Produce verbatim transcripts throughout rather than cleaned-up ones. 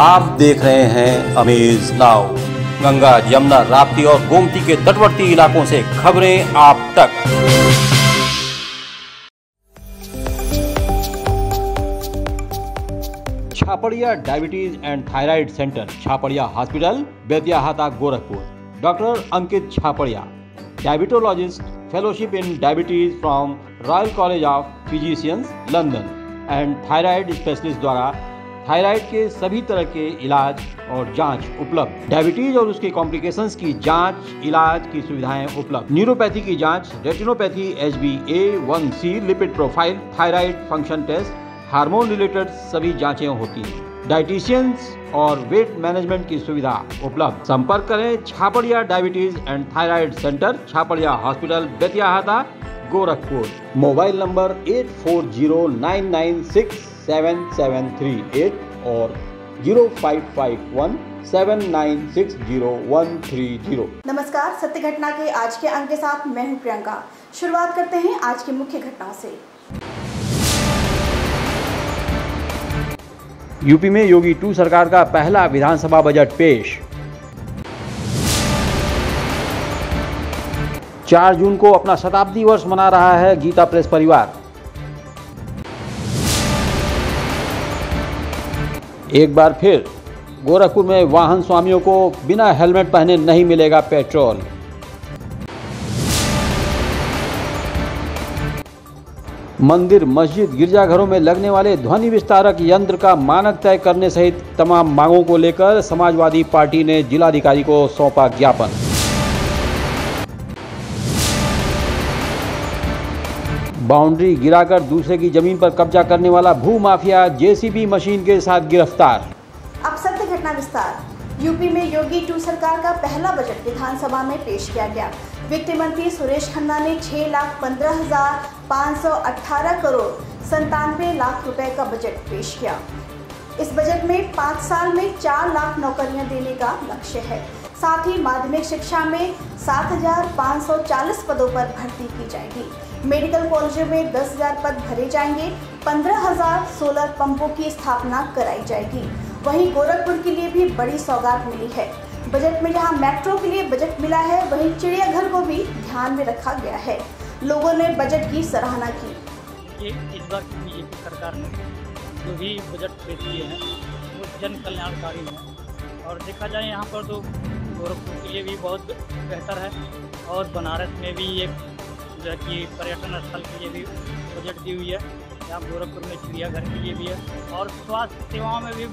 आप देख रहे हैं अमेज नाउ। गंगा, यमुना, राप्ती और गोमती के तटवर्ती इलाकों से खबरें आप तक। Chhaparia diabetes and thyroid centre, Chhaparia hospital, Betiahata, Gorakhpur. Doctor Ankit Chhaparia, diabetologist, fellowship in diabetes from royal college of physicians London and thyroid specialist द्वारा थायराइड के सभी तरह के इलाज और जांच उपलब्ध। डायबिटीज और उसके कॉम्प्लिकेशंस की जांच, इलाज की सुविधाएं उपलब्ध। न्यूरोपैथी की जांच, retinopathy, H B A one C, lipid profile, thyroid function test, hormone related सभी जांचें होती हैं। डाइटिशियंस और वेट मैनेजमेंट की सुविधा उपलब्ध। संपर्क करें Chhaparia diabetes and thyroid centre, Chhaparia hospital, Betiahata, Gorakhpur. Mobile number eight four zero nine nine six seven seven three eight और zero five five one seven nine six zero one three zero. नमस्कार, सत्य घटना के आज के अंक के साथ मैं हूं प्रियंका। शुरुआत करते हैं आज की मुख्य घटनाओं से। यूपी में योगी टू सरकार का पहला विधानसभा बजट पेश। चार जून को अपना शताब्दी वर्ष मना रहा है गीता प्रेस परिवार। एक बार फिर गोरखपुर में वाहन स्वामियों को बिना हेलमेट पहने नहीं मिलेगा पेट्रोल। मंदिर, मस्जिद, गिरजाघरों में लगने वाले ध्वनि विस्तारक यंत्र का मानक तय करने सहित तमाम मांगों को लेकर समाजवादी पार्टी ने जिलाधिकारी को सौंपा ज्ञापन। बाउंड्री गिराकर दूसरे की जमीन पर कब्जा करने वाला भू mafia J C B machine के साथ गिरफ्तार। अब सत्य घटना विस्तार। यूपी में योगी टू सरकार का पहला बजट विधानसभा में पेश किया गया। वित्त मंत्री सुरेश खन्ना ने छह लाख पंद्रह हजार पाँच सौ अठारह करोड़ संतानवे लाख रुपए का बजट पेश किया। इस बजट में पाँच साल में चार लाख नौकरियां देने का लक्ष्य है। साथ ही माध्यमिक शिक्षा में सात हजार पाँच सौ चालीस पदों पर भर्ती की जाएगी। मेडिकल कॉलेजों में दस हजार पद भरे जाएंगे। पंद्रह हजार सोलर पंपों की स्थापना कराई जाएगी। वहीं गोरखपुर के लिए भी बड़ी सौगात मिली है। बजट में जहां मेट्रो के लिए बजट मिला है, वहीं चिड़ियाघर को भी ध्यान में रखा गया है। लोगों ने बजट की सराहना की। इस बार की बीजेपी सरकार ने जो भी बजट पेश किए हैं वो जन कल्याणकारी हैं और देखा जाए यहाँ पर तो गोरखपुर के लिए भी बहुत बेहतर है और बनारस में भी ये जो कि पर्यटन स्थल के लिए भी बजट दी हुई है। यहाँ गोरखपुर में चिड़ियाघर के लिए भी है और स्वास्थ्य सेवाओं में भी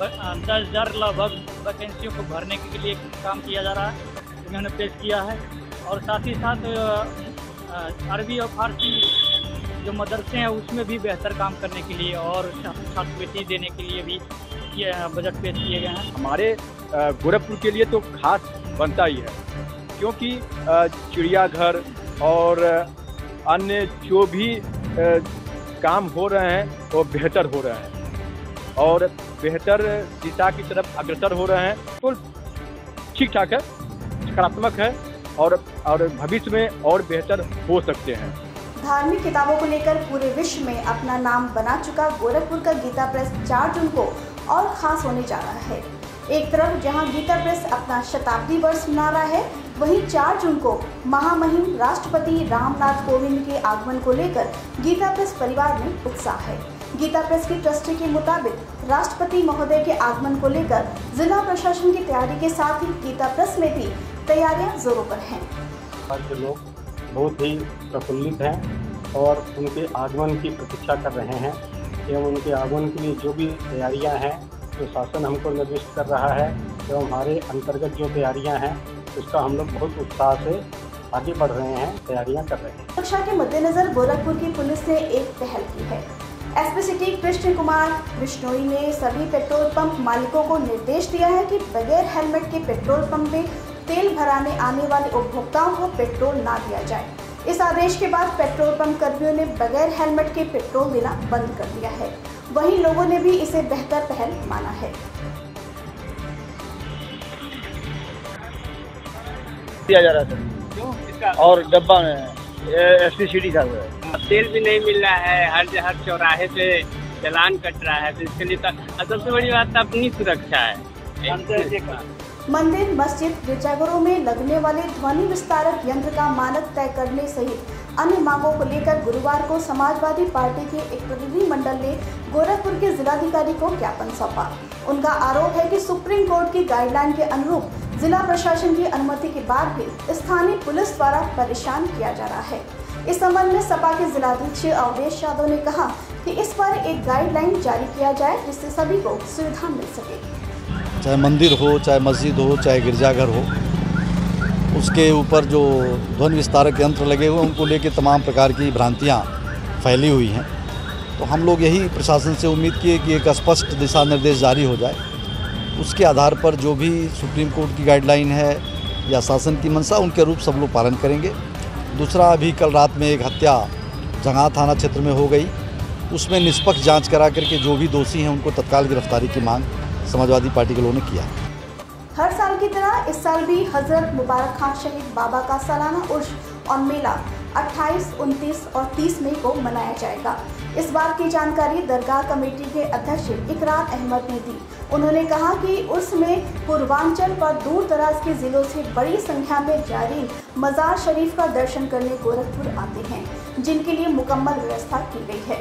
दस हज़ार लगभग वैकेंसियों को भरने के लिए काम किया जा रहा है, इन्होंने पेश किया है। और साथ ही साथ अरबी और फारसी जो मदरसे हैं उसमें भी बेहतर काम करने के लिए और छात्रवृत्ति देने के लिए भी ये बजट पेश किए गए हैं। हमारे गोरखपुर के लिए तो खास बनता ही है क्योंकि चिड़ियाघर और अन्य जो भी काम हो रहे हैं वो बेहतर हो रहे हैं और बेहतर दिशा की तरफ अग्रसर हो रहे हैं, तो ठीक ठाक है, सकारात्मक है और और भविष्य में और बेहतर हो सकते हैं। धार्मिक किताबों को लेकर पूरे विश्व में अपना नाम बना चुका गोरखपुर का गीता प्रेस चार जून को और खास होने जा रहा है। एक तरफ जहां गीता प्रेस अपना शताब्दी वर्ष मना रहा है, वहीं चार जून को महामहिम राष्ट्रपति रामनाथ कोविंद के आगमन को लेकर गीता प्रेस परिवार में उत्साह है। गीता प्रेस की ट्रस्टी के मुताबिक राष्ट्रपति महोदय के आगमन को लेकर जिला प्रशासन की तैयारी के साथ ही गीता प्रेस में भी तैयारियां जोरों पर हैं। आज लोग बहुत ही प्रफुल्लित हैं और उनके आगमन की प्रतीक्षा कर रहे हैं एवं उनके आगमन के लिए जो भी तैयारियाँ हैं जो शासन हमको निर्दिष्ट कर रहा है एवं हमारे अंतर्गत जो तैयारियां हैं उसका हम लोग बहुत उत्साह से आगे बढ़ रहे हैं, तैयारियां कर रहे हैं। सुरक्षा के मद्देनजर गोरखपुर की पुलिस ने एक पहल की है। एसपी सिटी कृष्ण कुमार कृष्णोई ने सभी पेट्रोल पंप मालिकों को निर्देश दिया है कि बगैर हेलमेट के पेट्रोल पंप में तेल भराने आने वाले उपभोक्ताओं को पेट्रोल न दिया जाए। इस आदेश के बाद पेट्रोल पंप कर्मियों ने बगैर हेलमेट के पेट्रोल देना बंद कर दिया है। वहीं लोगों ने भी इसे बेहतर पहल माना है। दिया जा रहा था क्यों इसका और डब्बा में एसपीसीडी का तेल भी नहीं मिल रहा है। हर हर चौराहे पे चालान कट रहा है, तो इसके लिए सबसे बड़ी बात अपनी सुरक्षा है। मंदिर, मस्जिद, गिरजाघरों में लगने वाले ध्वनि विस्तारक यंत्र का मानक तय करने सहित अन्य मांगों को लेकर गुरुवार को समाजवादी पार्टी के एक प्रतिनिधिमंडल ने गोरखपुर के जिलाधिकारी को ज्ञापन सौंपा। उनका आरोप है कि सुप्रीम कोर्ट की गाइडलाइन के अनुरूप जिला प्रशासन की अनुमति के बाद भी स्थानीय पुलिस द्वारा परेशान किया जा रहा है। इस संबंध में सपा के जिलाध्यक्ष अवेश यादव ने कहा कि इस पर एक गाइडलाइन जारी किया जाए जिससे सभी को सुविधा मिल सके, चाहे मंदिर हो, चाहे मस्जिद हो, चाहे गिरजाघर हो, उसके ऊपर जो ध्वनि विस्तारक यंत्र लगे हुए उनको लेके तमाम प्रकार की भ्रांतियाँ फैली हुई हैं। तो हम लोग यही प्रशासन से उम्मीद किए कि एक स्पष्ट दिशा निर्देश जारी हो जाए, उसके आधार पर जो भी सुप्रीम कोर्ट की गाइडलाइन है या शासन की मंशा, उनके रूप सब लोग पालन करेंगे। दूसरा, अभी कल रात में एक हत्या जंगा थाना क्षेत्र में हो गई, उसमें निष्पक्ष जाँच करा करके जो भी दोषी हैं उनको तत्काल गिरफ्तारी की मांग समाजवादी पार्टी के लोगों ने किया। हर साल की तरह इस साल भी हजरत मुबारक खान शहीद बाबा का सालाना उर्स और मेला अट्ठाईस, उनतीस और तीस मई को मनाया जाएगा। इस बात की जानकारी दरगाह कमेटी के अध्यक्ष इकरार अहमद ने दी। उन्होंने कहा कि उर्स में पूर्वांचल पर दूर दराज के जिलों से बड़ी संख्या में जारी मज़ार शरीफ का दर्शन करने गोरखपुर आते हैं, जिनके लिए मुकम्मल व्यवस्था की गई है।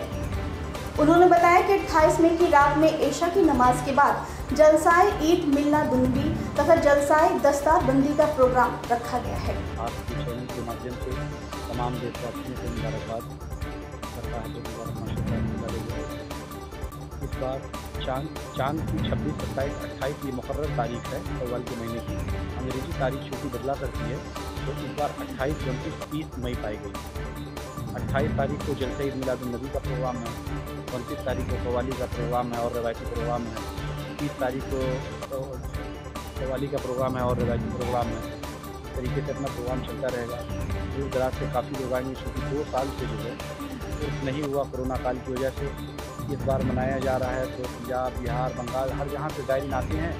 उन्होंने बताया कि अट्ठाईस मई की रात में एशा की नमाज के बाद जलसाए ईद मिलना दुनबी तथा जलसाए दस्तारबंदी का प्रोग्राम रखा गया है। आपकी चैनल के माध्यम से तमाम देशवासियों को मुबारकबाद। सरकार के मुबारक इस बार चांद चांद की छब्बीस, सत्ताईस, अट्ठाईस की मुकर्रर तारीख है। शव्वाल के महीने की अंग्रेजी तारीख छुट्टी बदला करती है, तो इस बार अट्ठाईस, उनतीस, तीस मई पाई गई। अट्ठाईस तारीख को जलसा ईद मिलादुलनबी का प्रोग्राम है, उनतीस तारीख को कवाली का प्रोग्राम है और रवायती प्रोग्राम है, तीस तारीख को कवाली का प्रोग्राम है और रवायती प्रोग्राम है। इस तरीके से अपना प्रोग्राम चलता रहेगा। दूर दराज से काफ़ी लोग आएंगे, क्योंकि दो साल से जो है कुछ नहीं हुआ कोरोना काल की वजह से, इस बार मनाया जा रहा है। तो पंजाब, बिहार, बंगाल, हर जहाँ से जायरीन आते हैं,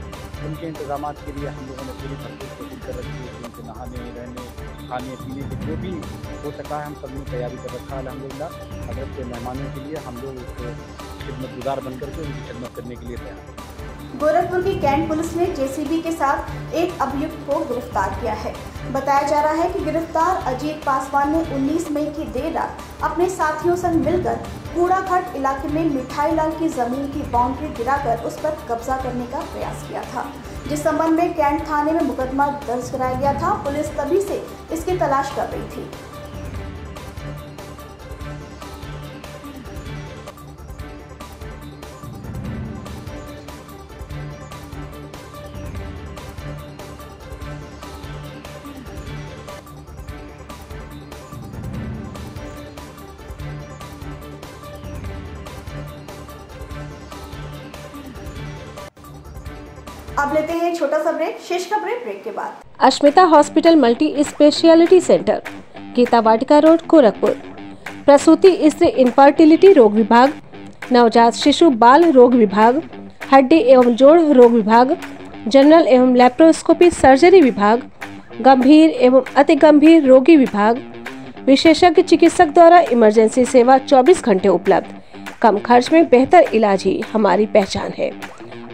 उनके इंतजाम के लिए हम लोगों ने पूरी भरपूर कोशिश कर रखी है। उनके नहाने, रहने, खाने पीने की जो भी हो सका है हम सब ने तैयारी कर रखा है। अल्हम्दुलिल्लाह हजरत के मेहमानों के लिए हम लोग उसको खिदमतगुजार बनकर के उनकी खिदमत करने के लिए तैयार हैं। गोरखपुर की कैंट पुलिस ने जेसीबी के साथ एक अभियुक्त को गिरफ्तार किया है। बताया जा रहा है कि गिरफ्तार अजीत पासवान ने उन्नीस मई की देर रात अपने साथियों संग मिलकर कूड़ाघाट इलाके में मिठाई लाल की जमीन की बाउंड्री गिराकर उस पर कब्जा करने का प्रयास किया था, जिस संबंध में कैंट थाने में मुकदमा दर्ज कराया गया था। पुलिस तभी से इसकी तलाश कर रही थी। अब लेते हैं छोटा सा ब्रेक, शेष खबरें ब्रेक के बाद। Asmita hospital multi speciality centre, Geeta Vatika road, Gorakhpur. प्रसूति स्त्री इनफर्टिलिटी रोग विभाग, नवजात शिशु बाल रोग विभाग, हड्डी एवं जोड़ रोग विभाग, जनरल एवं लैप्रोस्कोपी सर्जरी विभाग, गंभीर एवं अति गंभीर रोगी विभाग, विशेषज्ञ चिकित्सक द्वारा इमरजेंसी सेवा चौबीस घंटे उपलब्ध। कम खर्च में बेहतर इलाज ही हमारी पहचान है।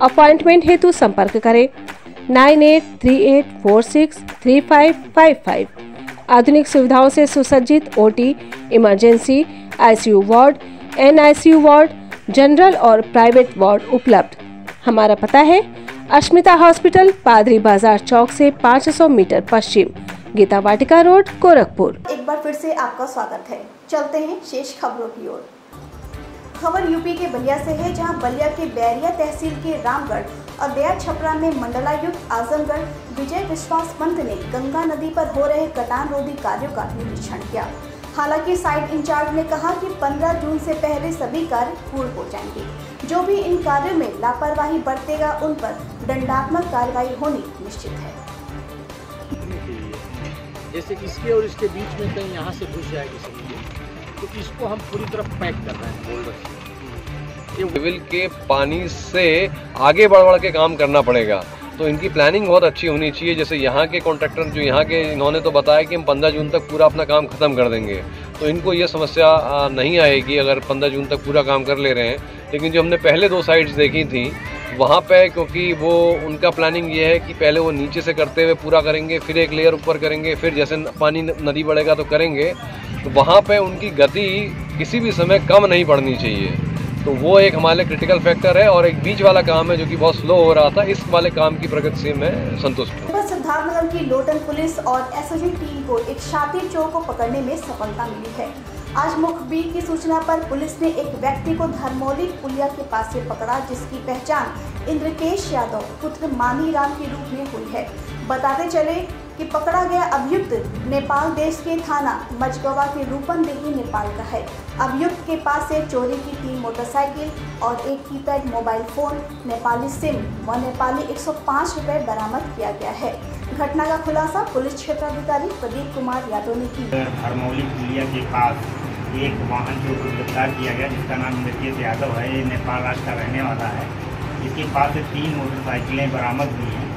अपॉइंटमेंट हेतु संपर्क करें nine eight three eight four six three five five five. आधुनिक सुविधाओं से सुसज्जित OT, emergency, ICU ward, NICU ward, general और प्राइवेट वार्ड उपलब्ध। हमारा पता है अस्मिता हॉस्पिटल, पादरी बाजार चौक से पाँच सौ मीटर पश्चिम, गीता वाटिका रोड, गोरखपुर। एक बार फिर से आपका स्वागत है। चलते हैं शेष खबरों की ओर। खबर यूपी के बलिया से है, जहां बलिया के बैरिया तहसील के रामगढ़ और दया छपरा में मंडलायुक्त आजमगढ़ विजय विश्वास पंत ने गंगा नदी पर हो रहे कटानरोधी कार्यों का निरीक्षण किया। हालांकि साइट इंचार्ज ने कहा कि पंद्रह जून से पहले सभी कार्य पूर्ण हो जाएंगे। जो भी इन कार्यों में लापरवाही बरतेगा उन पर दंडात्मक कार्रवाई होनी निश्चित है। जैसे इसके और इसके बीच में कहीं यहाँ से घुस जाएगी, तो इसको हम पूरी तरह पैक कर रहे हैं बोल्डर से। लेवल के पानी से आगे बढ़ बढ़ के काम करना पड़ेगा, तो इनकी प्लानिंग बहुत अच्छी होनी चाहिए। जैसे यहाँ के कॉन्ट्रैक्टर जो यहाँ के, इन्होंने तो बताया कि हम पंद्रह जून तक पूरा अपना काम खत्म कर देंगे, तो इनको ये समस्या नहीं आएगी। अगर पंद्रह जून तक पूरा काम कर ले रहे हैं लेकिन जो हमने पहले दो साइट्स देखी थी वहाँ पे, क्योंकि वो उनका प्लानिंग ये है कि पहले वो नीचे से करते हुए पूरा करेंगे, फिर एक लेयर ऊपर करेंगे, फिर जैसे पानी नदी बढ़ेगा तो करेंगे, तो वहाँ पे उनकी गति किसी भी समय कम नहीं पड़नी चाहिए। तो वो एक हमारे क्रिटिकल फैक्टर है और एक बीच वाला काम है जो कि बहुत स्लो हो रहा था। इस वाले काम की प्रगति से मैं संतुष्ट हूँ। सिद्धार्थनगर की लोटन पुलिस और एसओजी टीम को एक शातिर चोर को पकड़ने में सफलता मिली है। आज मुखबिर की सूचना पर पुलिस ने एक व्यक्ति को धर्मौली पुलिया के पास से पकड़ा, जिसकी पहचान इंद्रकेश यादव पुत्र मानी राम के रूप में हुई है। बताते चले कि पकड़ा गया अभियुक्त नेपाल देश के थाना मजगवा के रूपन देवी नेपाल का है। अभियुक्त के पास से चोरी की तीन मोटरसाइकिल और एक keypad mobile phone, Nepali SIM व नेपाली एक सौ पाँच रुपये बरामद किया गया है। घटना का खुलासा पुलिस क्षेत्राधिकारी प्रदीप कुमार यादव ने किया। धर्मौली पुलिया के पास एक वाहन चोर को गिरफ्तार किया गया, जिसका नाम नितेश यादव है। ये नेपाल राज्य का रहने वाला है। इसके पास से तीन मोटरसाइकिलें बरामद हुई हैं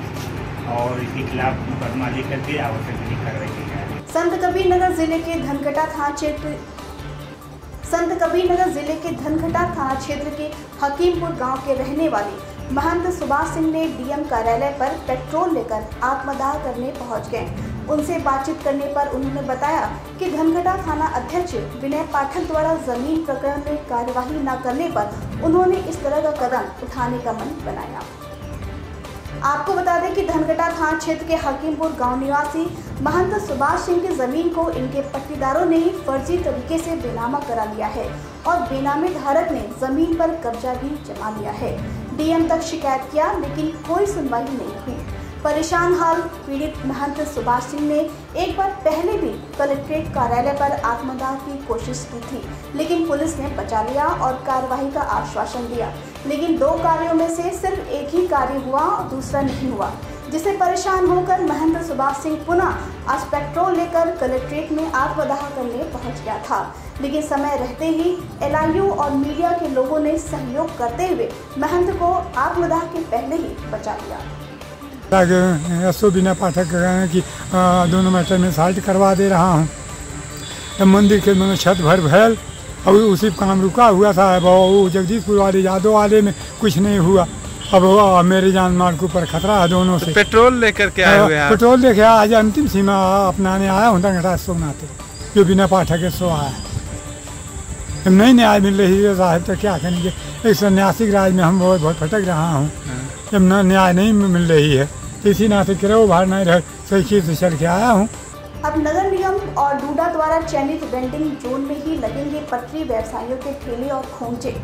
और इसके खिलाफ मुकदमा लेकर के आवश्यक कार्रवाई की जाए। संत कबीरनगर जिले के धनघटा थाना क्षेत्र संत कबीरनगर जिले के धनघटा थाना क्षेत्र के हकीमपुर गाँव के रहने वाले महंत सुभाष सिंह ने डीएम कार्यालय पर पेट्रोल लेकर आत्मदाह करने पहुंच गए। उनसे बातचीत करने पर उन्होंने बताया कि धनघटा थाना अध्यक्ष विनय पाठक द्वारा जमीन प्रकरण में कार्यवाही न करने पर उन्होंने इस तरह का कदम उठाने का मन बनाया। आपको बता दें कि धनघटा थाना क्षेत्र के हकीमपुर गांव निवासी महंत सुभाष सिंह की जमीन को इनके पट्टीदारों ने ही फर्जी तरीके से बेनामा करा लिया है और बेनामी धारक ने जमीन पर कब्जा भी जमा लिया है। डीएम तक शिकायत किया लेकिन कोई सुनवाई नहीं हुई। परेशान हाल पीड़ित महंत सुभाष सिंह ने एक बार पहले भी कलेक्ट्रेट कार्यालय पर आत्मदाह की कोशिश की थी, लेकिन पुलिस ने बचा लिया और कार्रवाई का आश्वासन दिया। लेकिन दो कार्यों में से सिर्फ एक ही कार्य हुआ और दूसरा नहीं हुआ, जिससे परेशान होकर महंत सुभाष सिंह पुनः आज पेट्रोल लेकर कलेक्ट्रेट में आत्मदाह करने पहुँच गया था। लेकिन समय रहते ही एलआईयू और मीडिया के लोगों ने सहयोग करते हुए महंत को आत्मदाह के पहले ही बचा लिया। एसओ विनय पाठक की दोनों मैटर में साल्ट करवा दे रहा हूँ। तो मंदिर के दोनों छत भर भैल अब उसी काम रुका हुआ था। अब वो जगदीशपुर वाले यादव वाले में कुछ नहीं हुआ। अब मेरे जान माल के ऊपर खतरा है दोनों से। पेट्रोल लेकर के आए हुए हैं। पेट्रोल लेके आज अंतिम सीमा अपनाने आया हूँ घटा सो नाते जो बिना पाठक सो आया नहीं न्याय मिल रही है साहब। तो क्या करेंगे, एक सन्यासिक राज में हम बहुत बहुत फटक रहा हूँ। जब ना न्याय नहीं मिल रही है इसी नाते किरो बाहर नहीं रह सही से चल के आया हूँ। अब नगर निगम और डूडा द्वारा चयनित वेंडिंग जोन में ही लगेंगे पटरी व्यवसायियों के ठेले और खोमचे।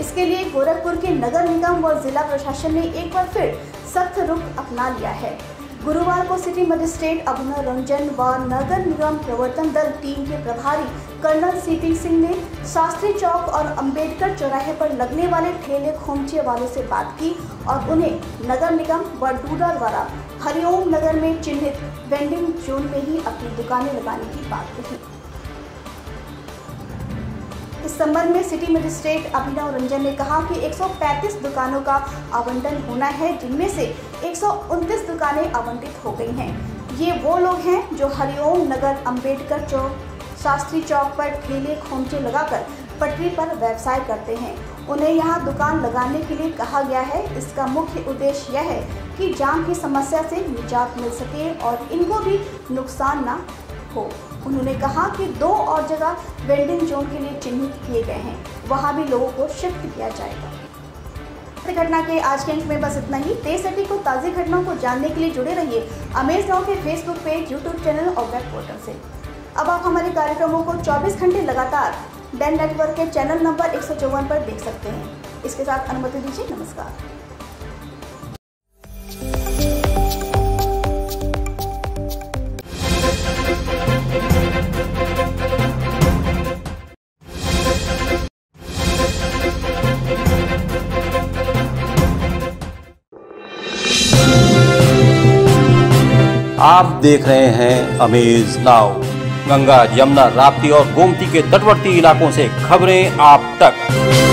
इसके लिए गोरखपुर के नगर निगम व जिला प्रशासन ने एक बार फिर सख्त रुख अपना लिया है। गुरुवार को सिटी मजिस्ट्रेट अभिनव रंजन व नगर निगम प्रवर्तन दल टीम के प्रभारी कर्नल सीपी सिंह ने शास्त्री चौक और अंबेडकर चौराहे पर लगने वाले ठेले खोमचे वालों से बात की और उन्हें नगर निगम व डूडा द्वारा हरिओम नगर में चिन्हित वेंडिंग जोन में ही अपनी दुकानें लगाने की बात कही। इस संबंध में सिटी मजिस्ट्रेट अभिनव रंजन ने कहा कि एक सौ पैंतीस दुकानों का आवंटन होना है, जिनमें से एक सौ उनतीस दुकानें आवंटित हो गई हैं। ये वो लोग हैं जो हरिओम नगर, अंबेडकर चौक, शास्त्री चौक पर ठेले खोमचे लगाकर पटरी पर व्यवसाय करते हैं। उन्हें यहाँ दुकान लगाने के लिए कहा गया है। इसका मुख्य उद्देश्य यह है कि जाम की समस्या से निजात मिल सके और इनको भी नुकसान न हो। उन्होंने कहा कि दो और जगह वेंडिंग जोन के लिए चिन्हित किए गए हैं, वहां भी लोगों को शिफ्ट किया जाएगा। सत्य घटना के आज के अंक में बस इतना ही। तेज सटीक और ताज़ी घटनाओं को जानने के लिए जुड़े रहिए अमेज नाउ के फेसबुक पेज, यूट्यूब चैनल और वेब पोर्टल से। अब आप हमारे कार्यक्रमों को चौबीस घंटे लगातार बैन नेटवर्क के चैनल नंबर एक सौ चौवन पर देख सकते हैं। इसके साथ अनुमति दीजिए, नमस्कार। आप देख रहे हैं अमेज नाउ। गंगा, यमुना, राप्ती और गोमती के तटवर्ती इलाकों से खबरें आप तक।